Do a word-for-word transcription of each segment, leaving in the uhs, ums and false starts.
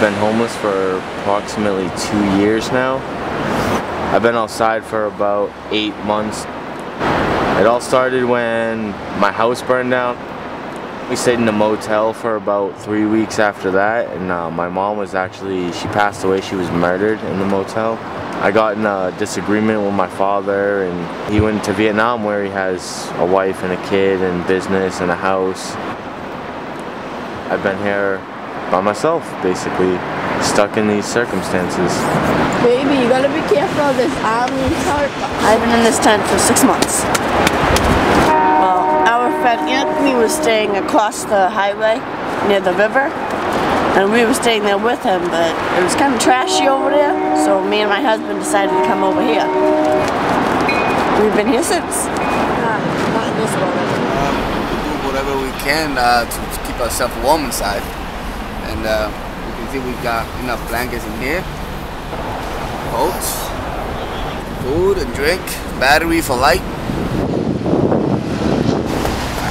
I've been homeless for approximately two years now. I've been outside for about eight months. It all started when my house burned down. We stayed in a motel for about three weeks after that, and uh, my mom was actually, she passed away, she was murdered in the motel. I got in a disagreement with my father, and he went to Vietnam where he has a wife and a kid and business and a house. I've been here by myself, basically, stuck in these circumstances. Baby, you gotta be careful of this island tarp. I've been in this tent for six months. Anthony was staying across the highway near the river, and we were staying there with him, but it was kind of trashy over there, so me and my husband decided to come over here. We've been here since. Uh, not in this moment. Um, we do whatever we can uh, to keep ourselves warm inside, and uh, you can see we've got enough blankets in here, coats, food and drink, battery for light.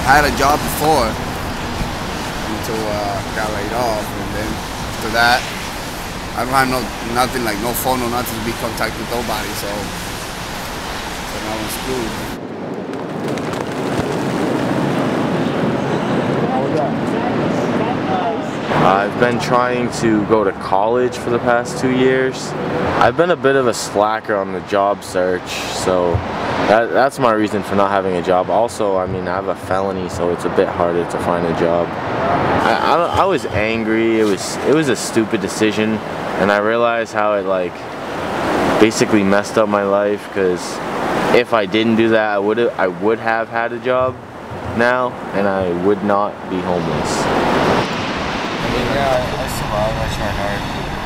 I had a job before until uh, I got laid off, and then after that I don't have no nothing, like no phone or nothing to be contacted with nobody, so, so now I'm screwed. I've been trying to go to college for the past two years. I've been a bit of a slacker on the job search, so That, that's my reason for not having a job. Also, I mean, I have a felony, so it's a bit harder to find a job. I, I, I was angry. It was it was a stupid decision, and I realized how it like basically messed up my life. Because if I didn't do that, I would I would have had a job now, and I would not be homeless. I mean, yeah, I survived. I tried hard.